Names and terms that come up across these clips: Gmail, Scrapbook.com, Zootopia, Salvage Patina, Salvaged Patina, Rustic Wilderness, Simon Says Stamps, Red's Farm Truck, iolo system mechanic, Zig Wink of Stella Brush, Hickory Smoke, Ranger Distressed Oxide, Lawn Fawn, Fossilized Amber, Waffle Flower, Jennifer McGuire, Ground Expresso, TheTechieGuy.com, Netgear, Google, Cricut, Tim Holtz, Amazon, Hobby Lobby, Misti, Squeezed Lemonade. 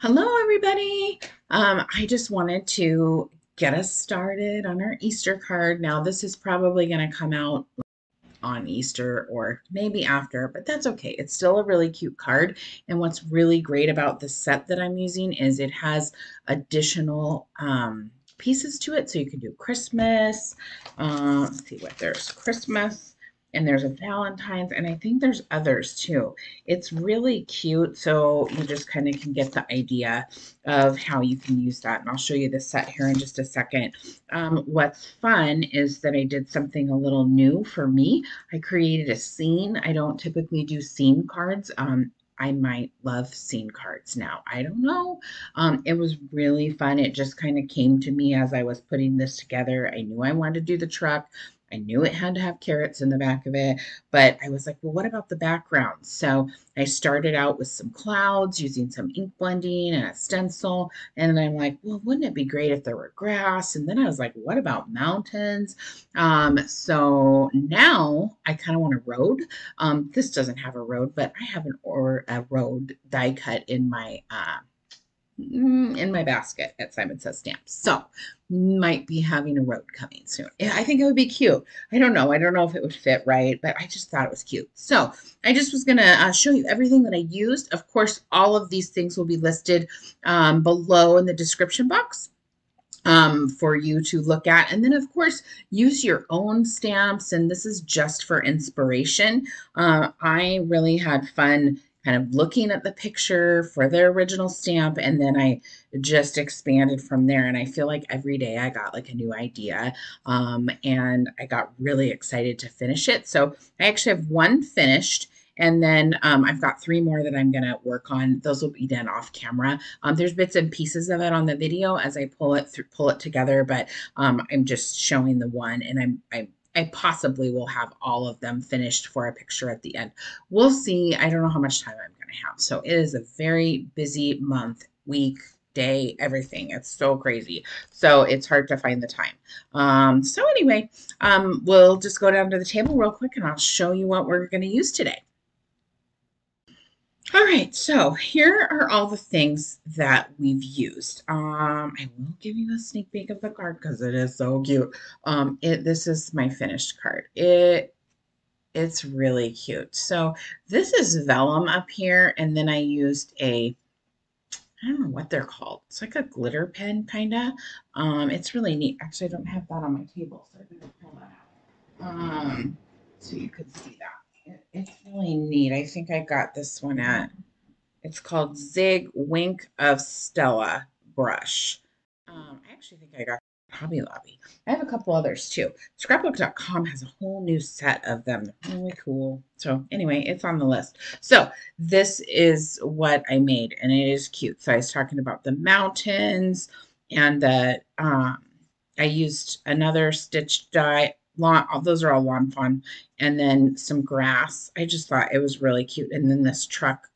Hello, everybody. I just wanted to get us started on our Easter card. Now, this is probably going to come out on Easter or maybe after, but that's okay. It's still a really cute card. And what's really great about the set that I'm using is it has additional pieces to it. So you can do Christmas. Let's see what there's Christmas. And there's a Valentine's, and I think there's others too. It's really cute, so you just kind of can get the idea of how you can use that. And I'll show you the set here in just a second. What's fun is that I did something a little new for me. I created a scene. I don't typically do scene cards. I might love scene cards now. I don't know. It was really fun. It just kind of came to me as I was putting this together. I knew I wanted to do the truck. I knew it had to have carrots in the back of it, but I was like, well, what about the background? So I started out with some clouds using some ink blending and a stencil. And then I'm like, well, wouldn't it be great if there were grass? And then I was like, what about mountains? So now I kind of want a road. This doesn't have a road, but I have a road die cut in my basket at Simon Says Stamps. So might be having a road coming soon. I think it would be cute. I don't know. I don't know if it would fit right, but I just thought it was cute. So I just was going to show you everything that I used. Of course, all of these things will be listed below in the description box for you to look at. And then, of course, use your own stamps. And this is just for inspiration. I really had fun kind of looking at the picture for their original stamp, and then I just expanded from there. And I feel like every day I got like a new idea, and I got really excited to finish it. So I actually have one finished, and then I've got three more that I'm gonna work on. Those will be done off camera. There's bits and pieces of it on the video as I pull it together, but I'm just showing the one, and I possibly will have all of them finished for a picture at the end. We'll see. I don't know how much time I'm going to have. So it is a very busy month, week, day, everything. It's so crazy. So it's hard to find the time. So anyway, we'll just go down to the table real quick and I'll show you what we're going to use today. All right, so here are all the things that we've used. I will give you a sneak peek of the card because it is so cute. This is my finished card. It's really cute. So this is vellum up here, and then I used a, I don't know what they're called. It's like a glitter pen, kind of. It's really neat. Actually, I don't have that on my table, so I'm going to pull that out so you could see that. It's really neat. I think I got this one at, it's called Zig Wink of Stella Brush. I actually think I got Hobby Lobby. I have a couple others too. Scrapbook.com has a whole new set of them. They're really cool. So anyway, it's on the list. So this is what I made, and it is cute. So I was talking about the mountains, and the, I used another stitched die. Those are all Lawn Fawn, and then some grass. I just thought it was really cute. And then this truck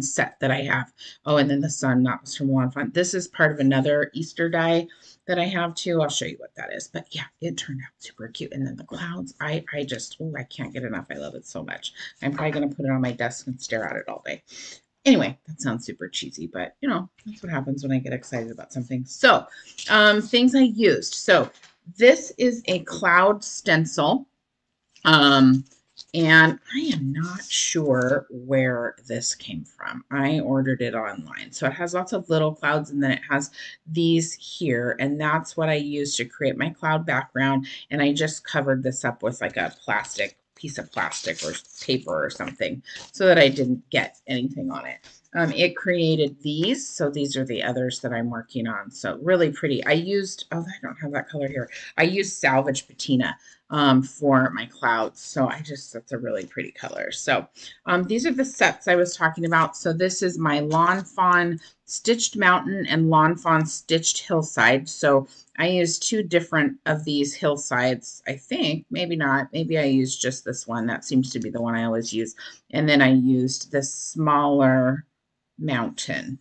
set that I have. Oh, and then the sun, that was from Lawn Fawn. This is part of another Easter die that I have too. I'll show you what that is. But yeah, it turned out super cute. And then the clouds, I just, oh, I can't get enough. I love it so much. I'm probably going to put it on my desk and stare at it all day. Anyway, that sounds super cheesy, but you know, that's what happens when I get excited about something. So things I used. So this is a cloud stencil, and I am not sure where this came from. I ordered it online. So it has lots of little clouds, and then it has these here, and that's what I used to create my cloud background. And I just covered this up with like a piece of plastic or paper or something so that I didn't get anything on it. It created these. So these are the others that I'm working on. So really pretty. I used, oh, I don't have that color here. I used Salvage Patina for my clouds. So I just, that's a really pretty color. So these are the sets I was talking about. So this is my Lawn Fawn Stitched Mountain and Lawn Fawn Stitched Hillside. So I used two different of these hillsides, I think. Maybe not. Maybe I used just this one. That seems to be the one I always use. And then I used this smaller mountain.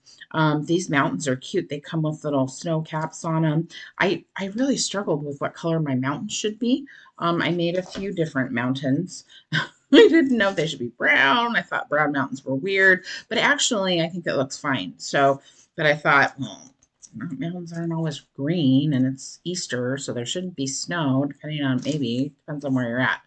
These mountains are cute. They come with little snow caps on them. I really struggled with what color my mountain should be. I made a few different mountains. I didn't know if they should be brown. I thought brown mountains were weird, but actually I think it looks fine. So But I thought, well, mountains aren't always green, and it's Easter, so there shouldn't be snow, depending on, maybe, depends on where you're at.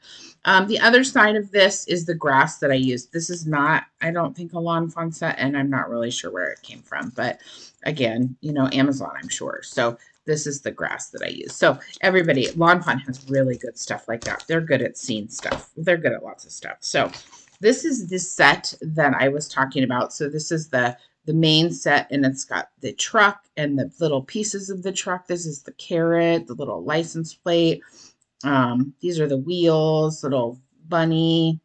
The other side of this is the grass that I used. This is not, I don't think, a Lawn Fawn set, and I'm not really sure where it came from. But again, you know, Amazon, I'm sure. So this is the grass that I use. So everybody, Lawn Fawn has really good stuff like that. They're good at seeing stuff. They're good at lots of stuff. So this is the set that I was talking about. So this is the main set, and it's got the truck and the little pieces of the truck. This is the carrot, the little license plate. These are the wheels, little bunny,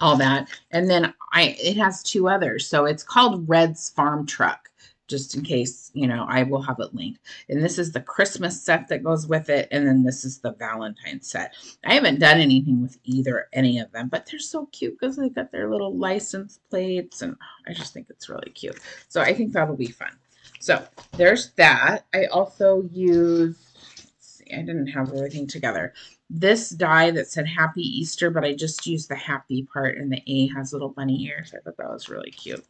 all that. And then it has two others. So it's called Red's Farm Truck, just in case, you know, I will have it linked. And this is the Christmas set that goes with it. And then this is the Valentine's set. I haven't done anything with any of them, but they're so cute because they've got their little license plates. And I just think it's really cute. So I think that'll be fun. So there's that. I also used, I didn't have everything together. This die that said Happy Easter, but I just used the happy part, and the A has little bunny ears. I thought that was really cute.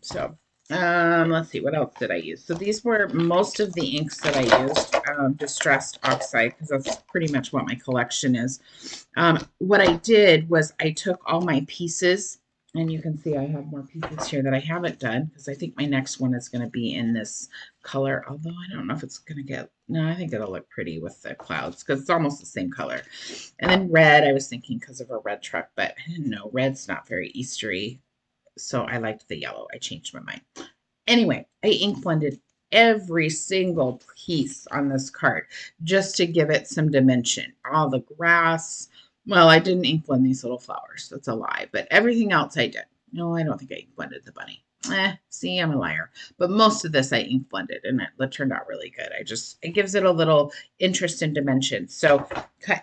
So let's see, what else did I use? So these were most of the inks that I used, Distressed Oxide, because that's pretty much what my collection is. What I did was I took all my pieces, and you can see I have more pieces here that I haven't done, because I think my next one is going to be in this color, although I don't know if it's going to get, no, I think it'll look pretty with the clouds, because it's almost the same color. And then red, I was thinking because of a red truck, but I didn't know, red's not very Eastery, so I liked the yellow. I changed my mind. Anyway, I ink blended every single piece on this card just to give it some dimension. All the grass, well, I didn't ink blend these little flowers. That's a lie. But everything else I did. No, I don't think I ink blended the bunny. See, I'm a liar. But most of this I ink blended, and it turned out really good. It gives it a little interest and dimension. So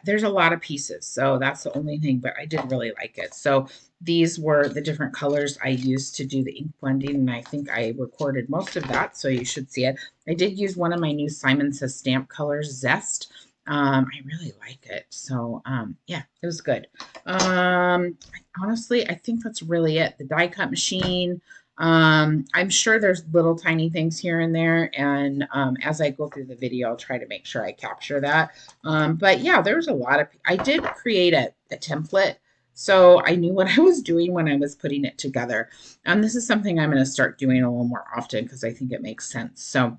there's a lot of pieces. So that's the only thing, but I did really like it. So these were the different colors I used to do the ink blending, and I think I recorded most of that, so you should see it. I did use one of my new Simon Says Stamp colors, Zest. I really like it. So, yeah, it was good. Honestly, I think that's really it. The die cut machine. I'm sure there's little tiny things here and there. And, as I go through the video, I'll try to make sure I capture that. But yeah, there's a lot of, I did create a template, so I knew what I was doing when I was putting it together. And this is something I'm going to start doing a little more often, because I think it makes sense. So,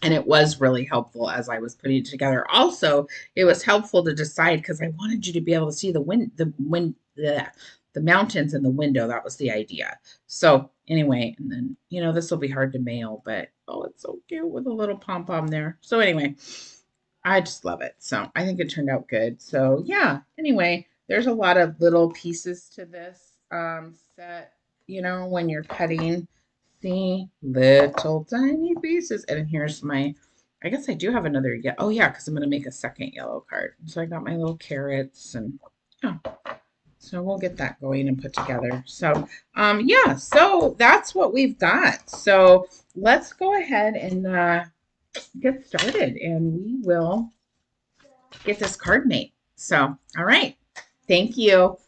and it was really helpful as I was putting it together. Also, it was helpful to decide, because I wanted you to be able to see the mountains in the window. That was the idea. So anyway, and then, you know, this will be hard to mail, but oh, it's so cute with a little pom-pom there. So anyway, I just love it. So I think it turned out good. So yeah, anyway, there's a lot of little pieces to this set, you know, when you're cutting. Little tiny pieces. And here's my, I guess I do have another, yeah, oh yeah, because I'm going to make a second yellow card. So I got my little carrots, and yeah, so we'll get that going and put together. So yeah, so that's what we've got. So let's go ahead and get started, and we will get this card made. So all right, thank you.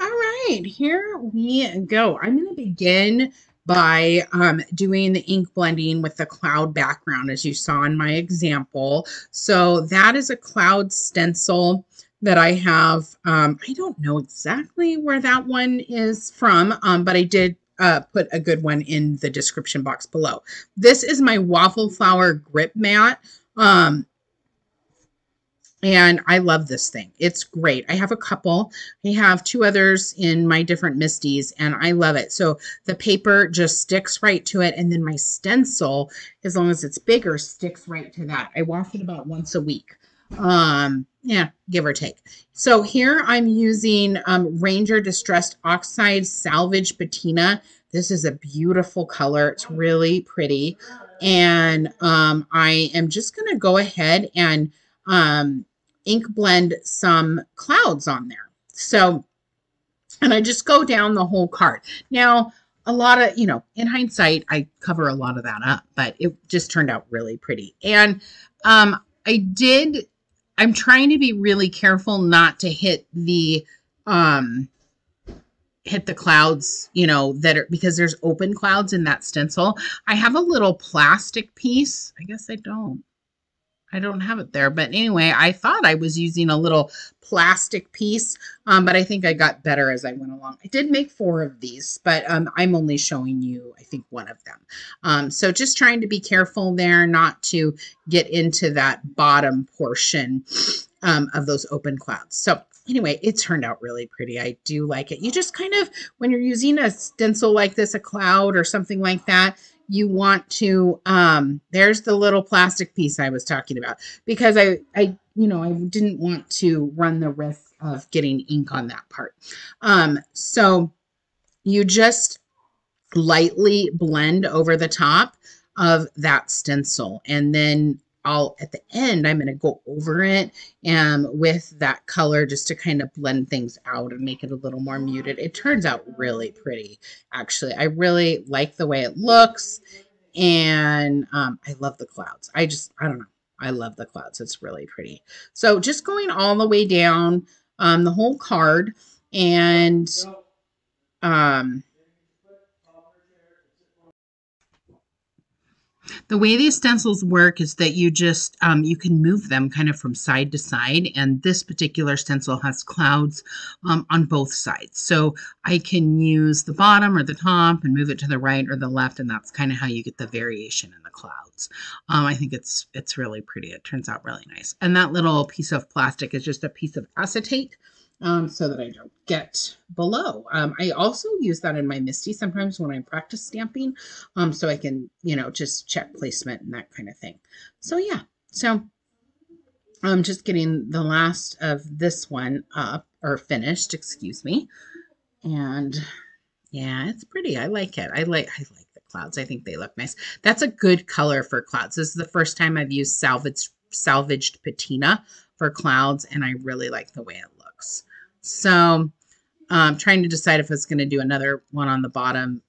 All right, here we go. I'm going to begin by doing the ink blending with the cloud background, as you saw in my example. So that is a cloud stencil that I have. I don't know exactly where that one is from, but I did put a good one in the description box below. This is my Waffle Flower grip mat. And I love this thing. It's great. I have a couple. I have two others in my different Mistis, and I love it. So the paper just sticks right to it. And then my stencil, as long as it's bigger, sticks right to that. I wash it about once a week. Yeah, give or take. So here I'm using Ranger Distressed Oxide Salvage Patina. This is a beautiful color. It's really pretty. And I am just going to go ahead and ink blend some clouds on there. So, and I just go down the whole card. Now, a lot of, you know, in hindsight, I cover a lot of that up, but it just turned out really pretty. And I'm trying to be really careful not to hit the hit the clouds, you know, that are, because there's open clouds in that stencil. I have a little plastic piece. I guess I don't have it there. But anyway, I thought I was using a little plastic piece, but I think I got better as I went along. I did make 4 of these, but I'm only showing you, I think, 1 of them. So just trying to be careful there not to get into that bottom portion of those open clouds. So anyway, it turned out really pretty. I do like it. You just kind of, when you're using a stencil like this, a cloud or something like that, you want to, there's the little plastic piece I was talking about, because I didn't want to run the risk of getting ink on that part. So you just lightly blend over the top of that stencil, and then at the end, I'm going to go over it with that color just to kind of blend things out and make it a little more muted. It turns out really pretty, actually. I really like the way it looks, and I love the clouds. I don't know. I love the clouds. It's really pretty. So just going all the way down the whole card, and the way these stencils work is that you just, you can move them kind of from side to side, and this particular stencil has clouds on both sides. So I can use the bottom or the top and move it to the right or the left, and that's kind of how you get the variation in the clouds. I think it's really pretty. It turns out really nice. And that little piece of plastic is just a piece of acetate, so that I don't get below. I also use that in my Misti sometimes when I practice stamping, so I can, just check placement and that kind of thing. So yeah, so I'm just getting the last of this one up, or finished, excuse me. And yeah, it's pretty. I like it. I like the clouds. I think they look nice. That's a good color for clouds. This is the first time I've used Salvaged Patina for clouds, and I really like the way it looks. So I'm trying to decide if it's going to do another one on the bottom.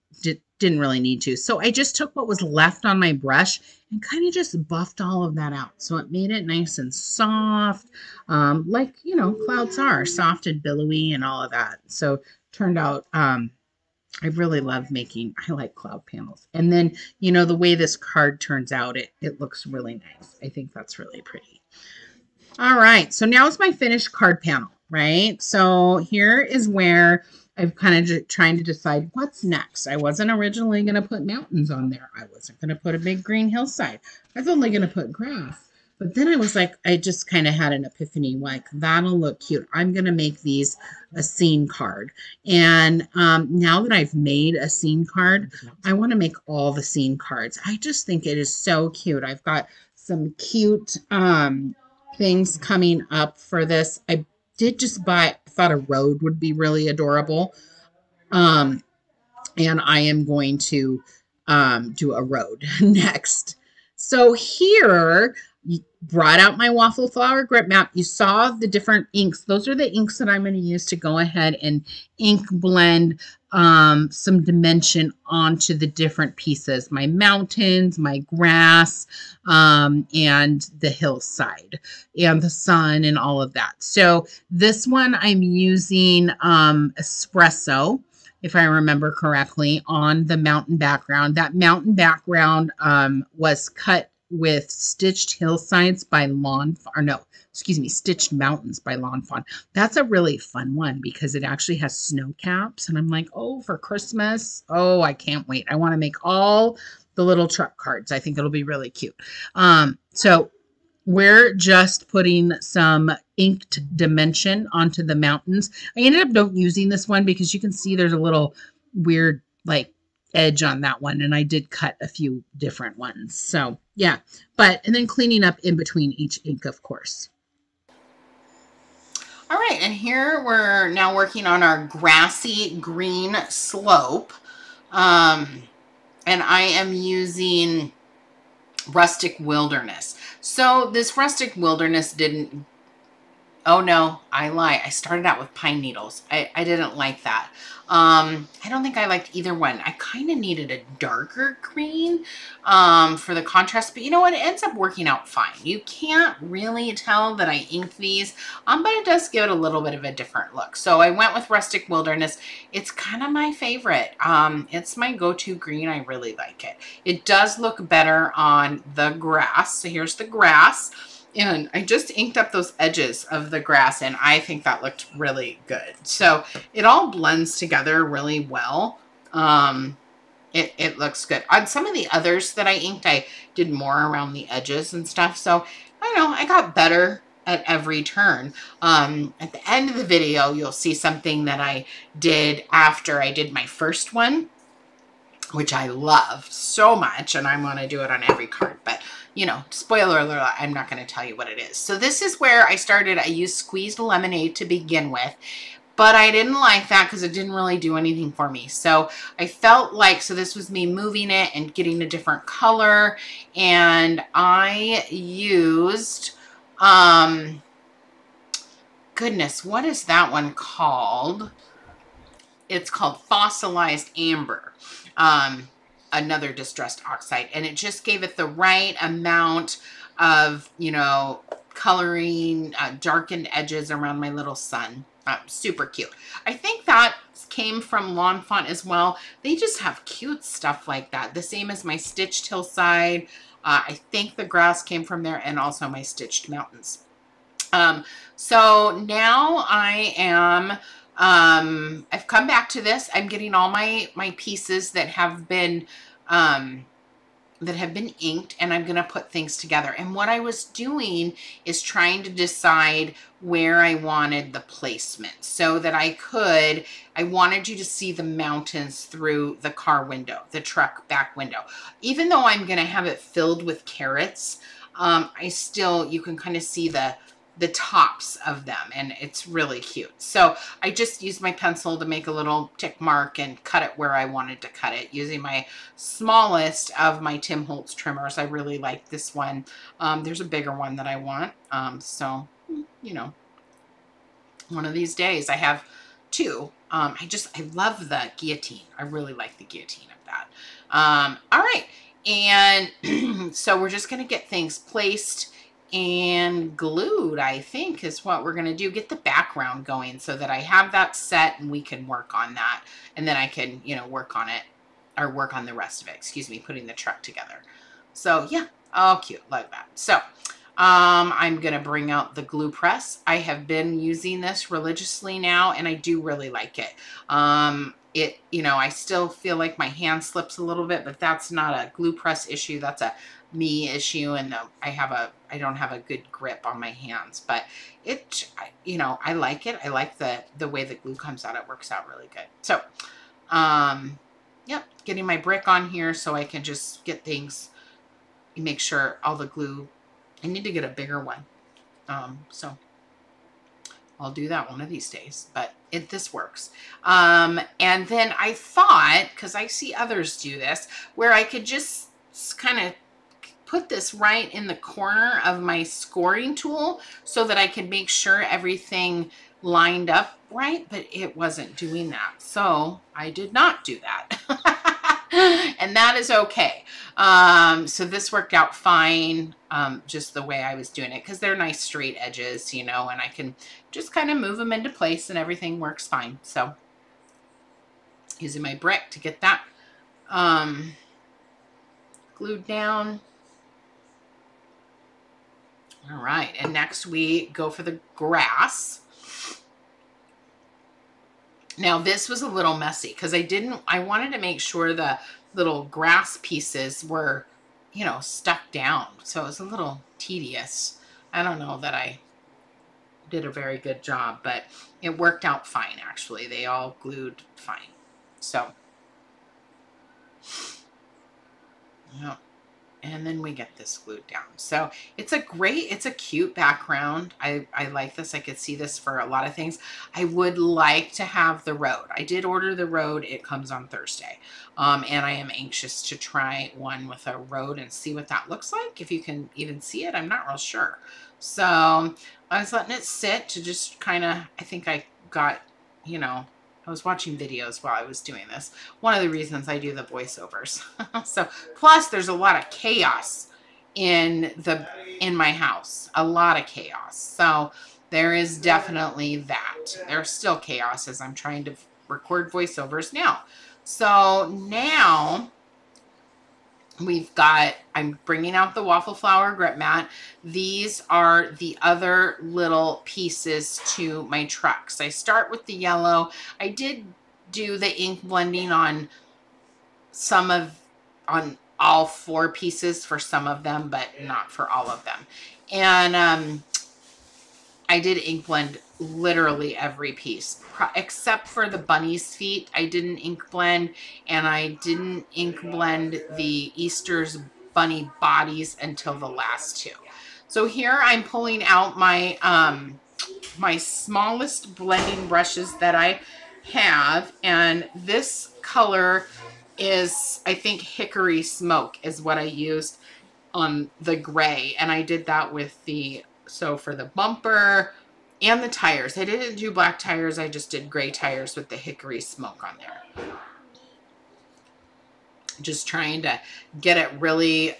Didn't really need to. So I just took what was left on my brush and kind of just buffed all of that out. So it made it nice and soft, like, clouds are soft and billowy and all of that. So turned out, I really love making, I like cloud panels. And then, the way this card turns out, it looks really nice. I think that's really pretty. All right, so now it's my finished card panel. Right? So here is where I'm kind of trying to decide what's next. I wasn't originally going to put mountains on there. I wasn't going to put a big green hillside. I was only going to put grass. But then I was like, I just kind of had an epiphany, like, that'll look cute. I'm going to make these a scene card. And now that I've made a scene card, I want to make all the scene cards. I just think it is so cute. I've got some cute things coming up for this. I did just buy, I thought a road would be really adorable. And I am going to do a road next. So here, brought out my Waffle Flower grip map. You saw the different inks. Those are the inks that I'm going to use to go ahead and ink blend some dimension onto the different pieces. My mountains, my grass, and the hillside and the sun and all of that. So this one I'm using espresso, if I remember correctly, on the mountain background. That mountain background was cut with Stitched Hillsides by Lawn Fawn, or no, excuse me, Stitched Mountains by Lawn Fawn. That's a really fun one because it actually has snow caps, and I'm like, oh, for Christmas, oh, I can't wait. I want to make all the little truck cards. I think it'll be really cute. So we're just putting some inked dimension onto the mountains. I ended up not using this one because you can see there's a little weird, like, edge on that one, and I did cut a few different ones. So yeah, and then cleaning up in between each ink, of course. All right, and here we're now working on our grassy green slope, and I am using Rustic Wilderness. So this Rustic Wilderness didn't Oh no, I lie. I started out with pine needles. I didn't like that. I don't think I liked either one. I kind of needed a darker green for the contrast, but you know what? It ends up working out fine. You can't really tell that I inked these, but it does give it a little bit of a different look. So I went with Rustic Wilderness. It's kind of my favorite. It's my go-to green. I really like it. It does look better on the grass. So here's the grass. And I just inked up those edges of the grass, and I think that looked really good. So it all blends together really well. It looks good. On some of the others that I inked, I did more around the edges and stuff. So I don't know, I got better at every turn. At the end of the video, you'll see something that I did after I did my first one, which I love so much, and I want to do it on every card, but you know, spoiler alert, I'm not going to tell you what it is. So this is where I started. I used Squeezed Lemonade to begin with, but I didn't like that because it didn't really do anything for me. So I felt like, so this was me moving it and getting a different color, and I used, goodness, what is that one called? It's called Fossilized Amber. Another distressed oxide, and it just gave it the right amount of, you know, coloring, darkened edges around my little sun. Super cute. I think that came from Lawn Fawn as well. They just have cute stuff like that. The same as my Stitched Hillside. I think the grass came from there, and also my Stitched Mountains. So now I am... I've come back to this. I'm getting all my pieces that have been inked, and I'm going to put things together. And what I was doing is trying to decide where I wanted the placement so that I wanted you to see the mountains through the car window, the truck back window. Even though I'm going to have it filled with carrots, you can kind of see the tops of them, and it's really cute. So I just used my pencil to make a little tick mark and cut it where I wanted to cut it using my smallest of my Tim Holtz trimmers. I really like this one. There's a bigger one that I want. So, you know, one of these days I have two. I love the guillotine. I really like the guillotine of that. All right. And so we're just going to get things placed and glued, I think, is what we're going to do. Get the background going so that I have that set and we can work on that. And then I can, you know, work on it, or work on the rest of it, excuse me, putting the truck together. So yeah, oh, cute. Love that. So I'm going to bring out the glue press. I have been using this religiously now, and I do really like it. You know, I still feel like my hand slips a little bit, but that's not a glue press issue. That's a me issue, and I don't have a good grip on my hands, but you know, I like it. I like the way the glue comes out. It works out really good. So, yep, getting my brick on here so I can just get things, make sure all the glue, I need to get a bigger one. So I'll do that one of these days, but this works. And then I thought, cause I see others do this, where I could just kind of put this right in the corner of my scoring tool so that I could make sure everything lined up right, but it wasn't doing that. So I did not do that. And that is okay. So this worked out fine, just the way I was doing it, because they're nice straight edges, you know, and I can just kind of move them into place and everything works fine. So using my brick to get that glued down. All right, and next we go for the grass. Now this was a little messy because I wanted to make sure the little grass pieces were, you know, stuck down. So it was a little tedious. I don't know that I did a very good job, but it worked out fine actually. They all glued fine. So, yeah. And then we get this glued down. So it's a cute background. I like this. I could see this for a lot of things. I would like to have the road. I did order the road. It comes on Thursday. And I am anxious to try one with a road and see what that looks like. If you can even see it, I'm not real sure. So I was letting it sit to just kind of, I think I got, you know, I was watching videos while I was doing this. One of the reasons I do the voiceovers. So plus there's a lot of chaos in my house, a lot of chaos. So there is definitely that. There's still chaos as I'm trying to record voiceovers now. So now we've got, I'm bringing out the Waffle Flower grip mat. These are the other little pieces to my trucks. I start with the yellow. I did do the ink blending on some of, on all four pieces for some of them, but not for all of them. And I did ink blend literally every piece, except for the bunny's feet. I didn't ink blend, and I didn't ink blend the Easter's bunny bodies until the last two. So here I'm pulling out my, my smallest blending brushes that I have, and this color is, I think, Hickory Smoke is what I used on the gray, and I did that with the, so for the bumper and the tires. I didn't do black tires, I just did gray tires with the Hickory Smoke on there. Just trying to get it really,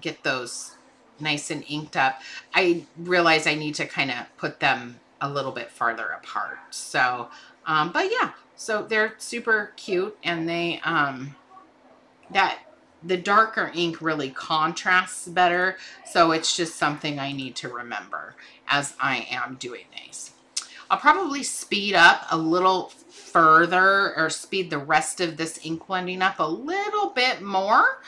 get those nice and inked up. I realize I need to kind of put them a little bit farther apart, so but yeah, so they're super cute, and they, the darker ink really contrasts better. So it's just something I need to remember as I am doing these. I'll probably speed up a little further, or speed the rest of this ink blending up a little bit more,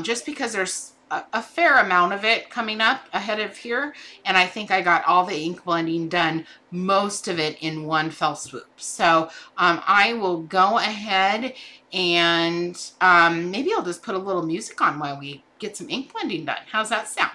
just because there's a fair amount of it coming up ahead of here, and I think I got all the ink blending done, most of it in one fell swoop. So I will go ahead and maybe I'll just put a little music on while we get some ink blending done. How's that sound?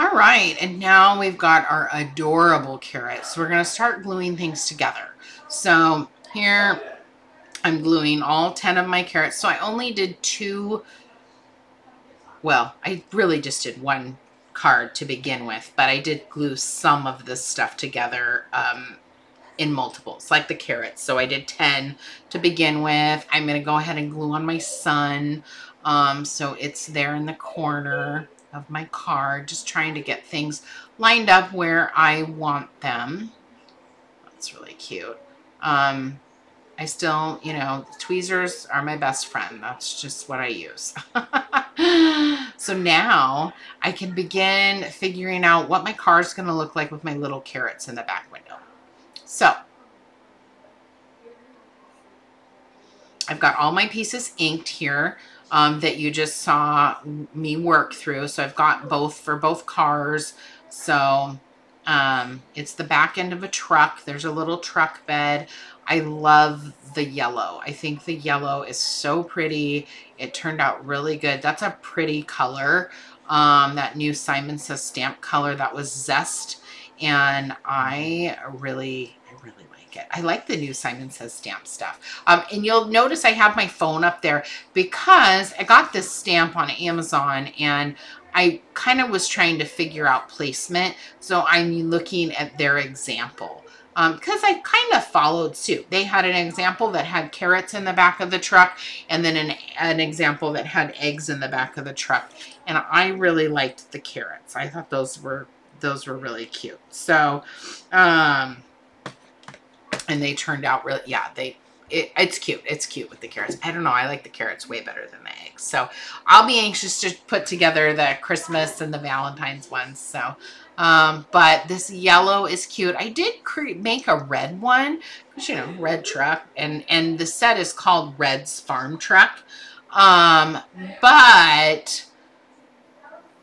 All right, and now we've got our adorable carrots. We're going to start gluing things together. So here I'm gluing all 10 of my carrots. So I only did two. Well, I really just did one card to begin with, but I did glue some of this stuff together in multiples, like the carrots. So I did 10 to begin with. I'm going to go ahead and glue on my sun. So it's there in the corner of my card, just trying to get things lined up where I want them. That's really cute. I still, you know, tweezers are my best friend. That's just what I use. So now I can begin figuring out what my card's going to look like with my little carrots in the back window. So I've got all my pieces inked here that you just saw me work through. So I've got both for both cars. So it's the back end of a truck. There's a little truck bed. I love the yellow. I think the yellow is so pretty. It turned out really good. That's a pretty color. That new Simon Says Stamp color, that was Zest. And I really like it. I like the new Simon Says Stamp stuff. And you'll notice I have my phone up there because I got this stamp on Amazon and I kind of was trying to figure out placement. So I'm looking at their example. Because I kind of followed suit. They had an example that had carrots in the back of the truck and then an example that had eggs in the back of the truck. And I really liked the carrots. I thought those were really cute. So, and they turned out really, yeah, it's cute. It's cute with the carrots. I don't know. I like the carrots way better than the eggs. So I'll be anxious to put together the Christmas and the Valentine's ones. So, but this yellow is cute. I did make a red one, because, you know, red truck, and the set is called Red's Farm Truck. But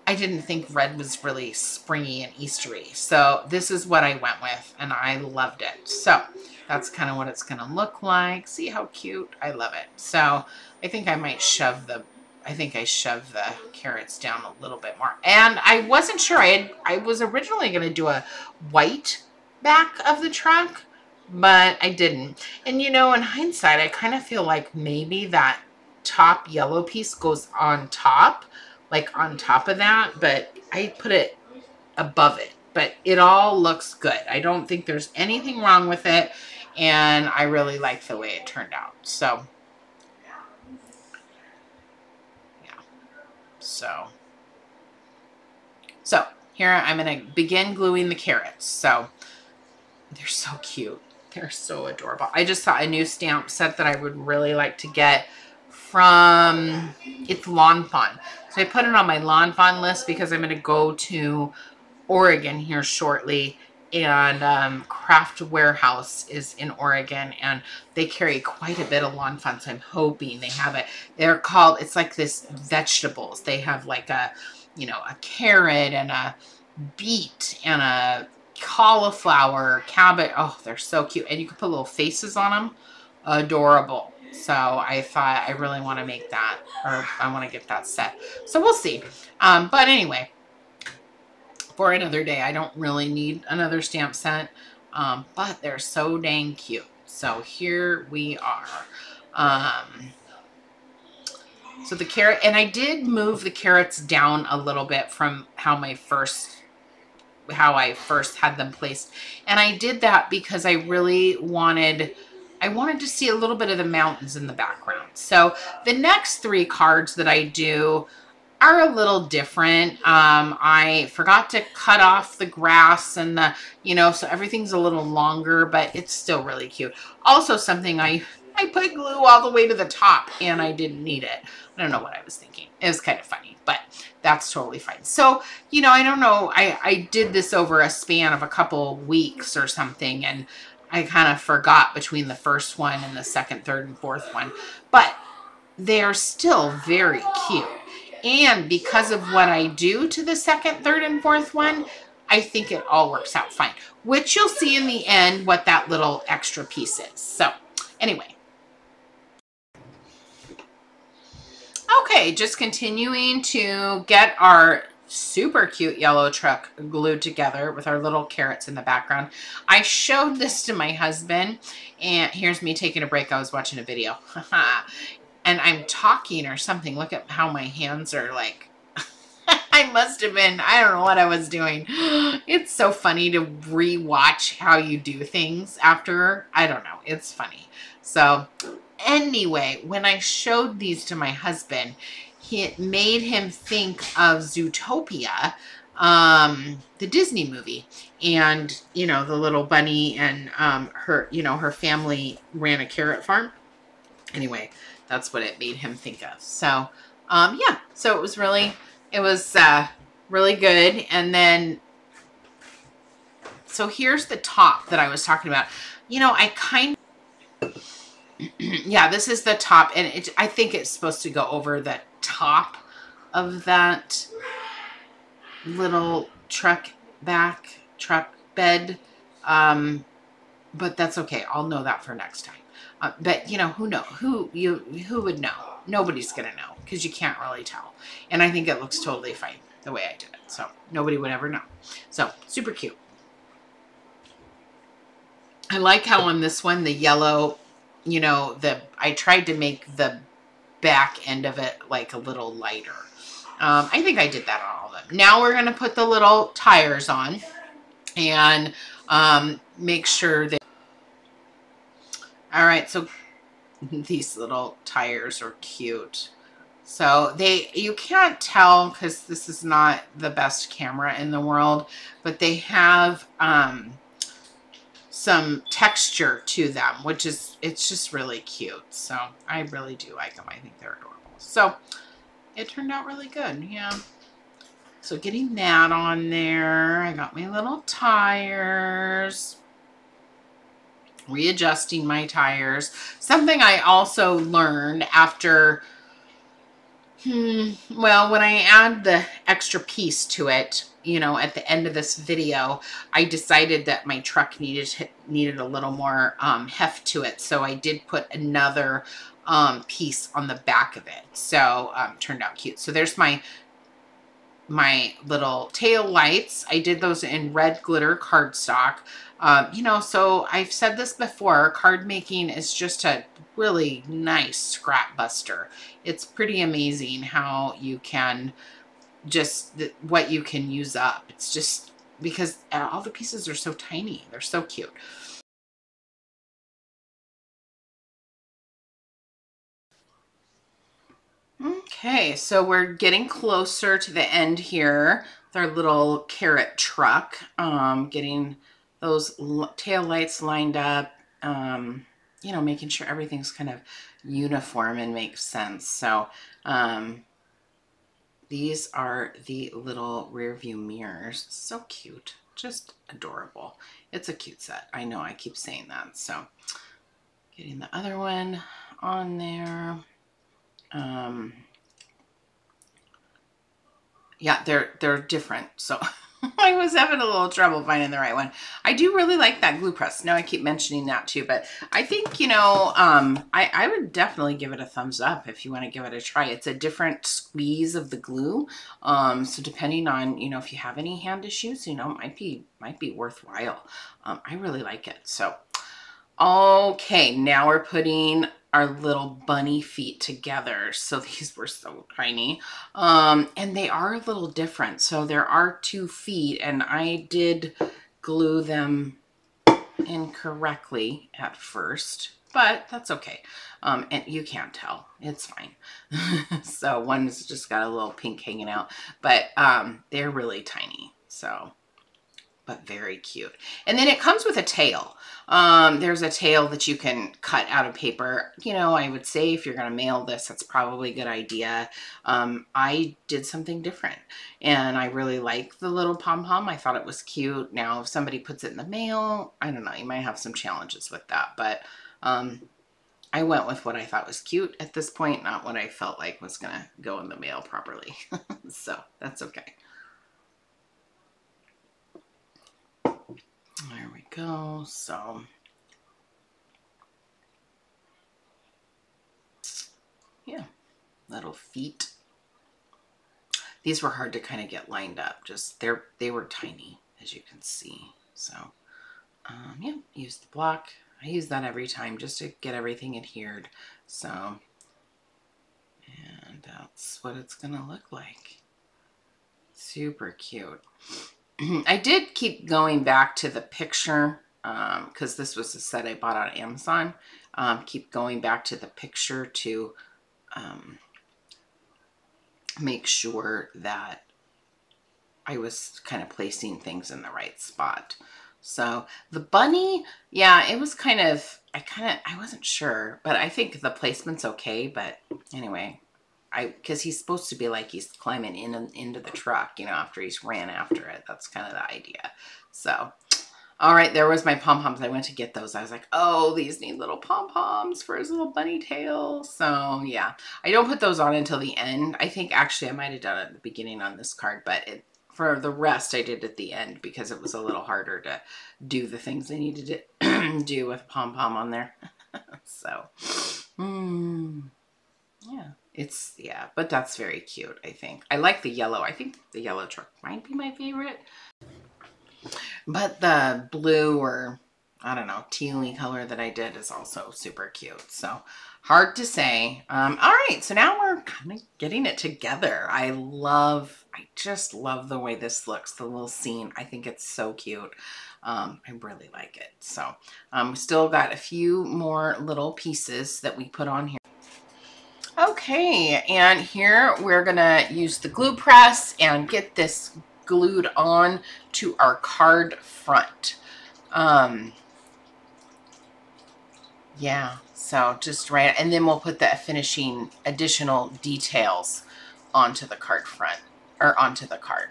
I didn't think red was really springy and Eastery. So this is what I went with, and I loved it. So that's kind of what it's going to look like. See how cute? I love it. So I think I might shove the I shoved the carrots down a little bit more. And I wasn't sure. I was originally going to do a white back of the truck, but I didn't. And, you know, in hindsight, I kind of feel like maybe that top yellow piece goes on top, like on top of that, but I put it above it. But it all looks good. I don't think there's anything wrong with it, and I really like the way it turned out. So... So here I'm going to begin gluing the carrots. So they're so cute. They're so adorable. I just saw a new stamp set that I would really like to get from, it's Lawn Fawn. So I put it on my Lawn Fawn list because I'm going to go to Oregon here shortly, and Craft Warehouse is in Oregon, and they carry quite a bit of Lawn Fawn, so I'm hoping they have it. They're called, it's like this vegetables. They have like a, you know, a carrot and a beet and a cauliflower, cabbage. Oh, they're so cute. And you can put little faces on them. Adorable. So I thought I really want to make that, or I want to get that set. So we'll see. But anyway, for another day. I don't really need another stamp set, but they're so dang cute. So here we are. So the carrot, and I did move the carrots down a little bit from how I first had them placed. And I did that because I really wanted, to see a little bit of the mountains in the background. So the next three cards that I do are a little different. I forgot to cut off the grass and the, you know, so everything's a little longer, but it's still really cute. Also something I put glue all the way to the top and I didn't need it. I don't know what I was thinking. It was kind of funny, but that's totally fine. So, you know, I don't know. I did this over a span of a couple weeks or something, and I kind of forgot between the first one and the second, third, and fourth one, but they're still very cute. And because of what I do to the second, third, and fourth one, I think it all works out fine, which you'll see in the end what that little extra piece is. So anyway. Okay, just continuing to get our super cute yellow truck glued together with our little carrots in the background. I showed this to my husband, and here's me taking a break. I was watching a video. And I'm talking or something. Look at how my hands are like. I must have been, I don't know what I was doing. It's so funny to re-watch how you do things after. I don't know. It's funny. So anyway, when I showed these to my husband, it made him think of Zootopia, the Disney movie, and, you know, the little bunny and her, you know, her family ran a carrot farm. Anyway, that's what it made him think of. So, yeah, so it was really good. And then, so here's the top that I was talking about. You know, I kind of, yeah, this is the top, and it, I think it's supposed to go over the top of that little truck bed. But that's okay. I'll know that for next time. But you know, who would know? Nobody's going to know, because you can't really tell. And I think it looks totally fine the way I did it. So nobody would ever know. So super cute. I like how on this one, the yellow, you know, I tried to make the back end of it like a little lighter. I think I did that on all of them. Now we're going to put the little tires on and make sure that. All right, so these little tires are cute. So you can't tell, because this is not the best camera in the world, but they have some texture to them, which is, it's just really cute. So I really do like them. I think they're adorable. So it turned out really good. Yeah. So getting that on there, I got my little tires. Readjusting my tires. Something I also learned after, well, when I add the extra piece to it, you know, at the end of this video, I decided that my truck needed a little more heft to it. So I did put another piece on the back of it. So turned out cute. So there's my little tail lights. I did those in red glitter cardstock. You know, so I've said this before, card making is just a really nice scrap buster. It's pretty amazing how you can just, what you can use up. It's just because all the pieces are so tiny. They're so cute. Okay, so we're getting closer to the end here with our little carrot truck, getting those tail lights lined up, you know, making sure everything's kind of uniform and makes sense. So these are the little rear view mirrors. So cute, just adorable. It's a cute set. I know I keep saying that. So getting the other one on there. Yeah, they're different. So I was having a little trouble finding the right one. I do really like that glue press. Now I keep mentioning that too, but I think, you know, I would definitely give it a thumbs up if you want to give it a try. It's a different squeeze of the glue. So depending on, you know, if you have any hand issues, you know, it might be worthwhile. I really like it. So, okay, now we're putting our little bunny feet together. So these were so tiny, and they are a little different. So there are 2 feet, and I did glue them incorrectly at first, but that's okay. And you can't tell, it's fine. So one's just got a little pink hanging out, but they're really tiny. So, but very cute. And then it comes with a tail. There's a tail that you can cut out of paper. You know, I would say if you're going to mail this, that's probably a good idea. I did something different, and I really like the little pom-pom. I thought it was cute. Now, if somebody puts it in the mail, I don't know, you might have some challenges with that, but I went with what I thought was cute at this point, not what I felt like was going to go in the mail properly. So that's okay. There we go. So yeah, little feet. These were hard to kind of get lined up. Just they were tiny, as you can see. So yeah, use the block. I use that every time just to get everything adhered. So, and that's what it's gonna look like. Super cute. I did keep going back to the picture because this was a set I bought on Amazon. Keep going back to the picture to make sure that I was kind of placing things in the right spot. So the bunny, yeah, it was kind of, I wasn't sure, but I think the placement's okay. But anyway, because he's supposed to be like he's climbing in into the truck, you know, after he's ran after it. That's kind of the idea. So, all right, there was my pom-poms. I went to get those. I was like, oh, these need little pom-poms for his little bunny tail. So, yeah, I don't put those on until the end. I think actually I might have done it at the beginning on this card, but for the rest, I did at the end because it was a little harder to do the things I needed to do with pom-pom on there. So, yeah, but that's very cute, I think. I like the yellow. I think the yellow truck might be my favorite. But the blue or, I don't know, tealy color that I did is also super cute. So hard to say. All right, so now we're kind of getting it together. I just love the way this looks, the little scene. I think it's so cute. I really like it. So still got a few more little pieces that we put on here. Okay, and here we're going to use the glue press and get this glued on to our card front. Yeah, so just right, and then we'll put the finishing additional details onto the card front, or onto the card.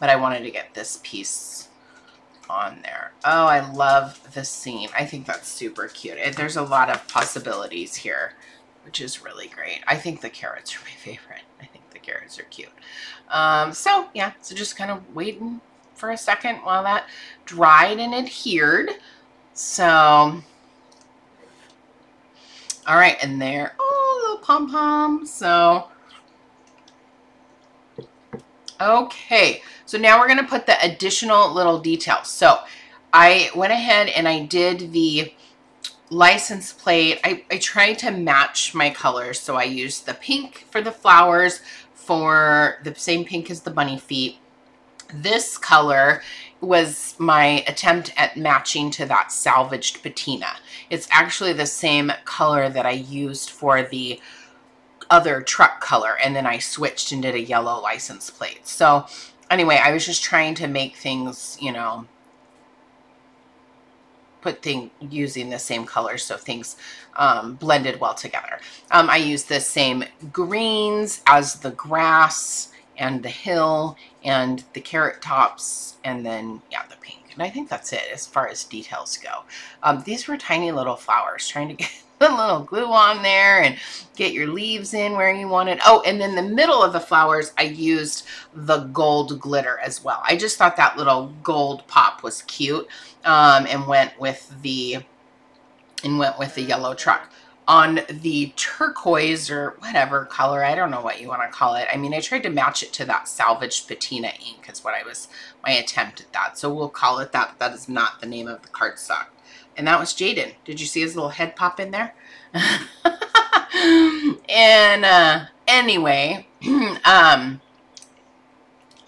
But I wanted to get this piece on there. Oh, I love this scene. I think that's super cute. There's a lot of possibilities here, which is really great. I think the carrots are my favorite. I think the carrots are cute. So yeah, so just kind of waiting for a second while that dried and adhered. So, all right, and there, oh, little pom-pom. So, okay, so now we're gonna put the additional little details. So I went ahead and I did the license plate. I tried to match my colors, so I used the pink for the flowers, for the same pink as the bunny feet. This color was my attempt at matching to that salvaged patina. It's actually the same color that I used for the other truck color, and then I switched and did a yellow license plate. So anyway, I was just trying to make things, you know, using the same color so things blended well together. I used the same greens as the grass and the hill and the carrot tops, and then yeah, the pink. And I think that's it as far as details go. These were tiny little flowers, trying to get the little glue on there and get your leaves in where you want it. Oh, and then the middle of the flowers, I used the gold glitter as well. I just thought that little gold pop was cute, and went with the yellow truck. On the turquoise or whatever color, I don't know what you want to call it. I mean, I tried to match it to that salvaged patina ink is what my attempt at that. So we'll call it that. That is not the name of the cardstock. And that was Jaden. Did you see his little head pop in there? And anyway,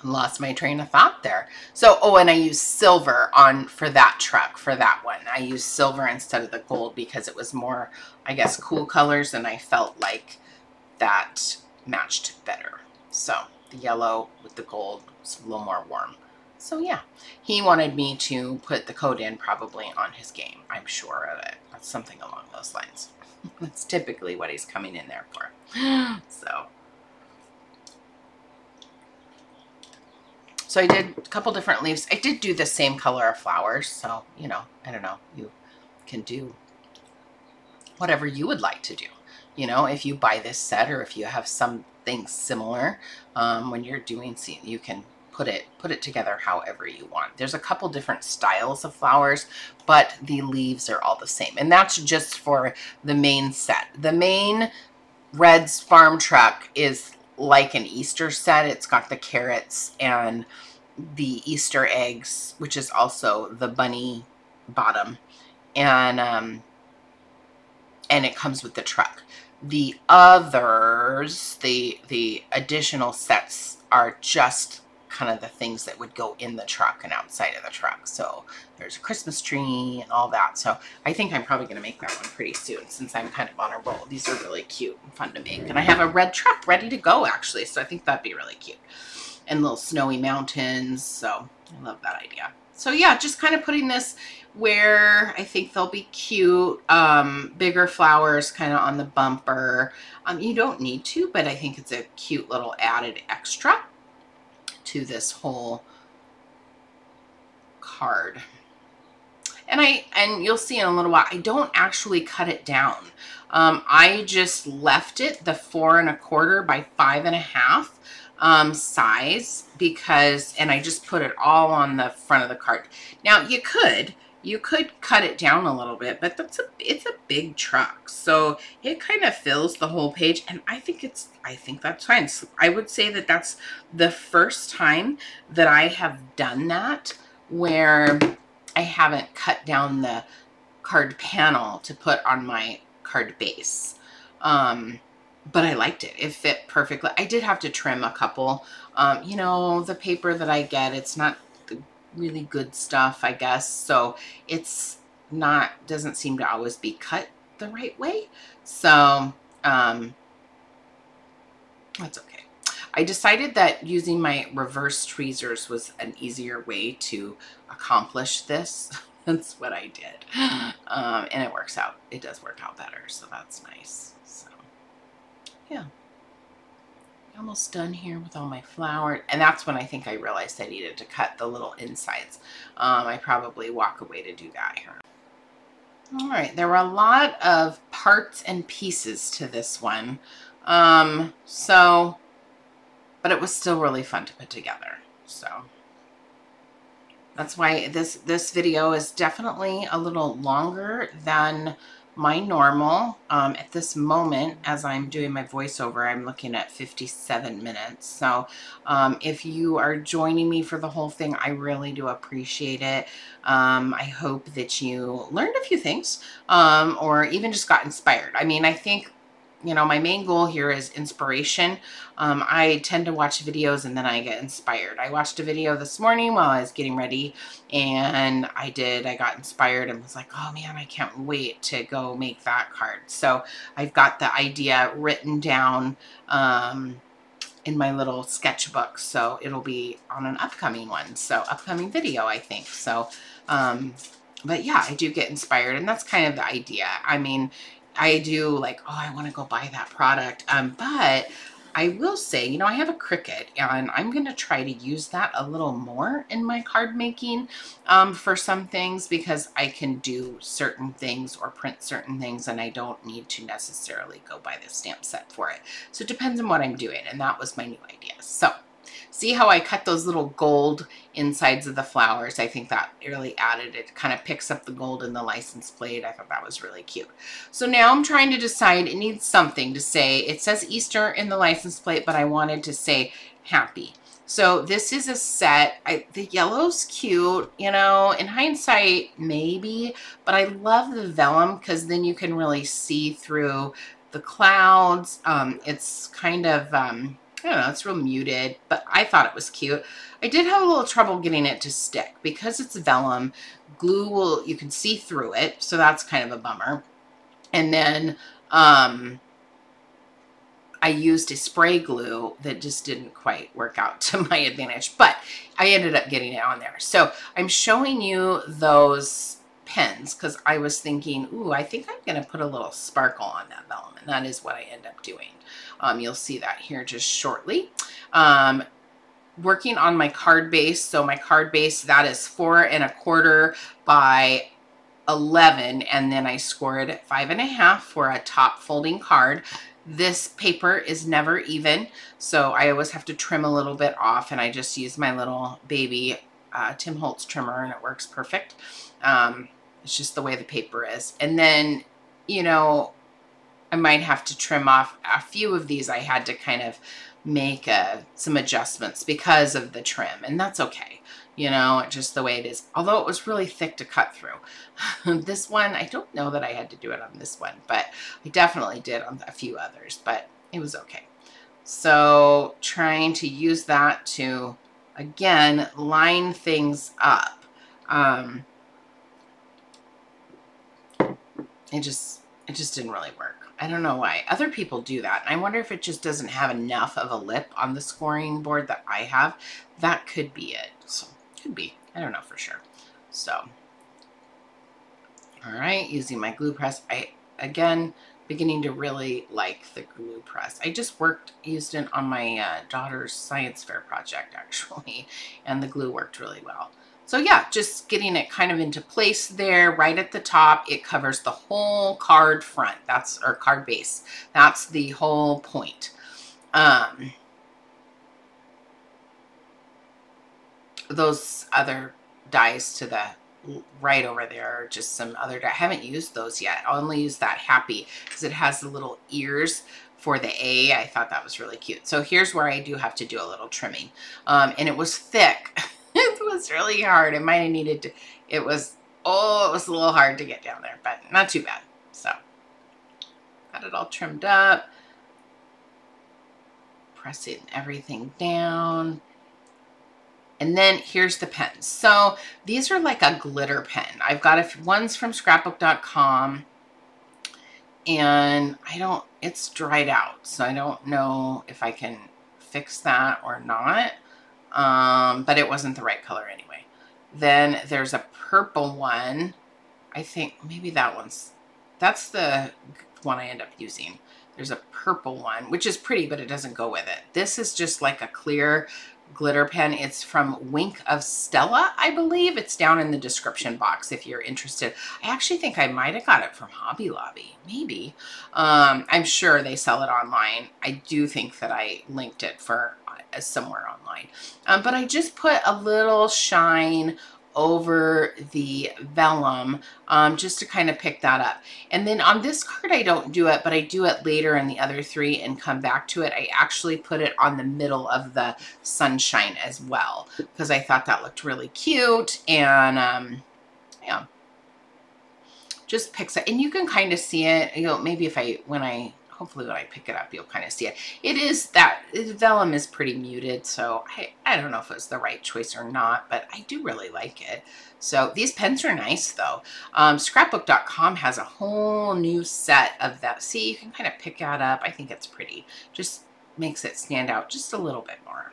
lost my train of thought there. So, oh, and I used silver for that truck, for that one. I used silver instead of the gold because it was more, I guess, cool colors, and I felt like that matched better. So the yellow with the gold was a little more warm. So yeah, he wanted me to put the code in probably on his game. I'm sure of it. That's something along those lines. That's typically what he's coming in there for. So I did a couple different leaves. I did do the same color of flowers. So, you know, I don't know. You can do whatever you would like to do. You know, if you buy this set or if you have something similar, when you're doing, you can put it together however you want. There's a couple different styles of flowers, but the leaves are all the same. And that's just for the main set. The main Red's Farm Truck is like an Easter set. It's got the carrots and the Easter eggs, which is also the bunny bottom, and it comes with the truck. The others, the additional sets, are just kind of the things that would go in the truck and outside of the truck. So there's a Christmas tree and all that. So I think I'm probably going to make that one pretty soon, since I'm kind of on a roll. These are really cute and fun to make. And I have a red truck ready to go, actually. So I think that'd be really cute. And little snowy mountains. So I love that idea. So yeah, just kind of putting this where I think they'll be cute. Bigger flowers kind of on the bumper. You don't need to, but I think it's a cute little added extra to this whole card. And you'll see in a little while, I don't actually cut it down. I just left it the 4 1/4 by 5 1/2 size, because, and I just put it all on the front of the card. Now you could cut it down a little bit, but it's a big truck, so it kind of fills the whole page, and I think that's fine. So I would say that that's the first time that I have done that, where I haven't cut down the card panel to put on my card base. But I liked it. It fit perfectly. I did have to trim a couple. You know, the paper that I get, it's not really good stuff, I guess, so it's not, doesn't seem to always be cut the right way, so that's okay. I decided that using my reverse tweezers was an easier way to accomplish this. That's what I did. And it works out, it does work out better, so that's nice. So yeah, almost done here with all my flower, and that's when I think I realized I needed to cut the little insides. I probably walk away to do that here. All right, there were a lot of parts and pieces to this one, so, but it was still really fun to put together. So that's why this video is definitely a little longer than my normal. At this moment, as I'm doing my voiceover, I'm looking at 57 minutes. So if you are joining me for the whole thing, I really do appreciate it. I hope that you learned a few things, or even just got inspired. I mean, I think, you know, my main goal here is inspiration. I tend to watch videos and then I get inspired. I watched a video this morning while I was getting ready, and I got inspired and was like, oh man, I can't wait to go make that card. So I've got the idea written down in my little sketchbook. So it'll be on an upcoming one. So upcoming video, I think. So, but yeah, I do get inspired, and that's kind of the idea. I mean, I do like, oh, I want to go buy that product. But I will say, you know, I have a Cricut, and I'm going to try to use that a little more in my card making, for some things, because I can do certain things or print certain things, and I don't need to necessarily go buy the stamp set for it. So it depends on what I'm doing. And that was my new idea. So see how I cut those little gold insides of the flowers? I think that really added, it kind of picks up the gold in the license plate. I thought that was really cute. So now I'm trying to decide, it needs something to say. It says Easter in the license plate, but I wanted to say happy. So this is a set. The yellow's cute, you know, in hindsight, maybe, but I love the vellum, because then you can really see through the clouds. It's kind of, I don't know, it's real muted, but I thought it was cute. I did have a little trouble getting it to stick, because it's vellum. Glue will, you can see through it, so that's kind of a bummer. And then I used a spray glue that just didn't quite work out to my advantage, but I ended up getting it on there. So I'm showing you those pens, because I was thinking, ooh, I think I'm going to put a little sparkle on that vellum, and that is what I end up doing. You'll see that here just shortly. Working on my card base, so my card base, that is 4 1/4 by 11, and then I scored at 5 1/2 for a top folding card. This paper is never even, so I always have to trim a little bit off, and I just use my little baby Tim Holtz trimmer, and it works perfect. It's just the way the paper is. And then, you know, I might have to trim off a few of these. I had to kind of make some adjustments because of the trim, and that's okay. You know, just the way it is. Although it was really thick to cut through. This one, I don't know that I had to do it on this one, but I definitely did on a few others, but it was okay. So trying to use that to, again, line things up. It just didn't really work. I don't know why. Other people do that. I wonder if it just doesn't have enough of a lip on the scoring board that I have. That could be it. So. Could be. I don't know for sure. So, all right, using my glue press. I, again, beginning to really like the glue press. I just used it on my daughter's science fair project, actually, and the glue worked really well. So yeah, just getting it kind of into place there, right at the top. It covers the whole card front. That's, or card base. That's the whole point. Those other dies to the right over there are just some other dies. I haven't used those yet. I'll only use that happy because it has the little ears for the A. I thought that was really cute. So here's where I do have to do a little trimming. And it was thick. It was really hard. It might have needed to, it was a little hard to get down there, but not too bad. So got it all trimmed up. Pressing everything down. And then here's the pens. So these are like a glitter pen. I've got ones from Scrapbook.com, and it's dried out. So I don't know if I can fix that or not, but it wasn't the right color anyway. Then there's a purple one. I think maybe that's the one I end up using. There's a purple one, which is pretty, but it doesn't go with it. This is just like a clear glitter pen. It's from Wink of Stella, I believe. It's down in the description box if you're interested. I actually think I might have got it from Hobby Lobby, maybe. I'm sure they sell it online. I do think that I linked it for somewhere online. But I just put a little shine over the vellum just to kind of pick that up. And then on this card I don't do it, but I do it later in the other three and come back to it. I actually put it on the middle of the sunshine as well because I thought that looked really cute, and yeah, just picks it. And you can kind of see it, you know, maybe if hopefully when I pick it up, you'll kind of see it. It is that vellum is pretty muted, so I don't know if it was the right choice or not, but I do really like it. So these pens are nice though. Scrapbook.com has a whole new set of that. See, you can kind of pick that up. I think it's pretty. Just makes it stand out just a little bit more.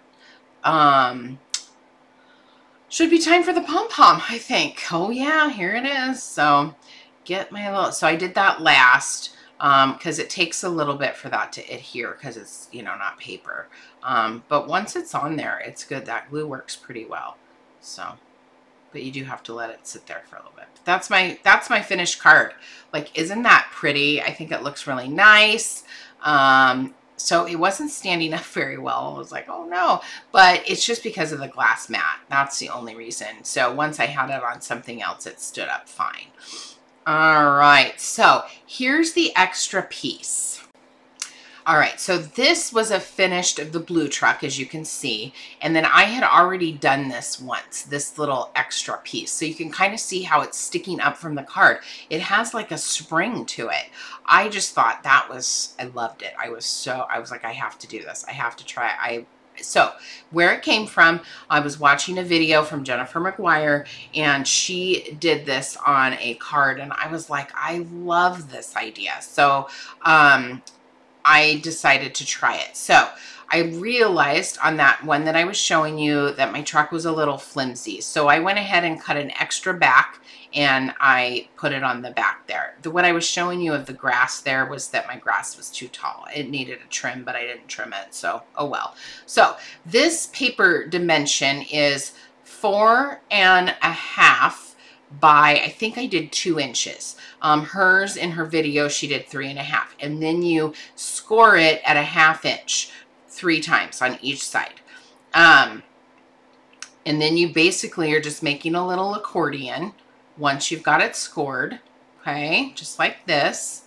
Should be time for the pom-pom, I think. Oh yeah, here it is. So get my little, so I did that last. Because it takes a little bit for that to adhere because it's, you know, not paper. But once it's on there, it's good. That glue works pretty well. So, but you do have to let it sit there for a little bit. But that's my finished card. Like, isn't that pretty? I think it looks really nice. So it wasn't standing up very well. I was like, oh no, but it's just because of the glass mat. That's the only reason. So once I had it on something else, it stood up fine. All right, so here's the extra piece. All right, so this was a finished of the blue truck, as you can see. And then I had already done this once, this little extra piece. So you can kind of see how it's sticking up from the card. It has like a spring to it. I just thought that was, I loved it. I was like, I have to do this. I have to try. So where it came from, I was watching a video from Jennifer McGuire, and she did this on a card, and I was like, I love this idea. So I decided to try it. So I realized on that one that I was showing you that my truck was a little flimsy. So I went ahead and cut an extra back, and I put it on the back there. What I was showing you of the grass there was that my grass was too tall. It needed a trim, but I didn't trim it, so oh well. So this paper dimension is 4.5 by, I think I did 2 inches. Hers in her video, she did 3.5. And then you score it at a 1/2 inch. 3 times on each side. And then you basically are just making a little accordion once you've got it scored. Okay, just like this.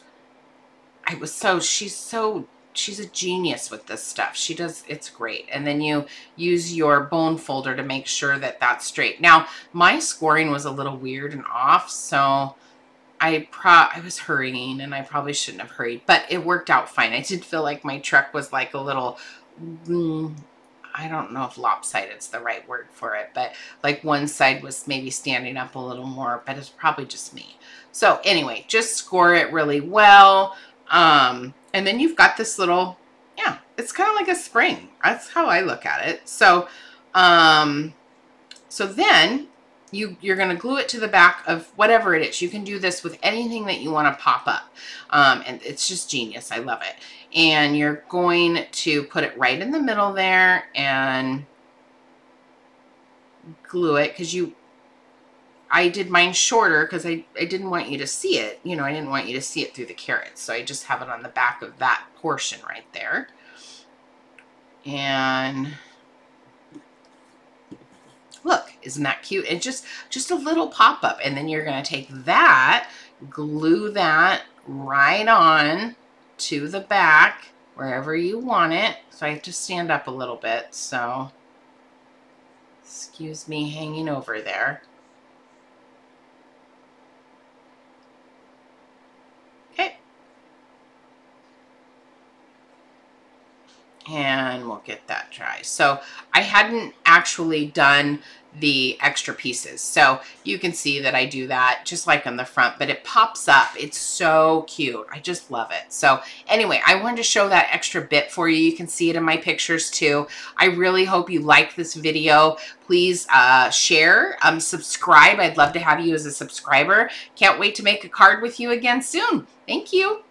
She's so she's a genius with this stuff. She does, it's great. And then you use your bone folder to make sure that that's straight. Now, my scoring was a little weird and off, so I was hurrying and I probably shouldn't have hurried, but it worked out fine. I did feel like my truck was like a little, I don't know if lopsided is the right word for it, but like one side was maybe standing up a little more, but it's probably just me. So anyway, just score it really well. And then you've got this little, yeah, it's kind of like a spring. That's how I look at it. So, so then you're going to glue it to the back of whatever it is. You can do this with anything that you want to pop up. And it's just genius. I love it. And you're going to put it right in the middle there and glue it. Cause I did mine shorter because I didn't want you to see it. You know, I didn't want you to see it through the carrots. So I just have it on the back of that portion right there. And look, isn't that cute? It's just a little pop-up. And then you're going to take that, glue that right on to the back, wherever you want it. So I have to stand up a little bit. So excuse me hanging over there. And we'll get that dry. So I hadn't actually done the extra pieces. So you can see that I do that just like on the front, but it pops up. It's so cute. I just love it. So anyway, I wanted to show that extra bit for you. You can see it in my pictures too. I really hope you like this video. Please share, subscribe. I'd love to have you as a subscriber. Can't wait to make a card with you again soon. Thank you.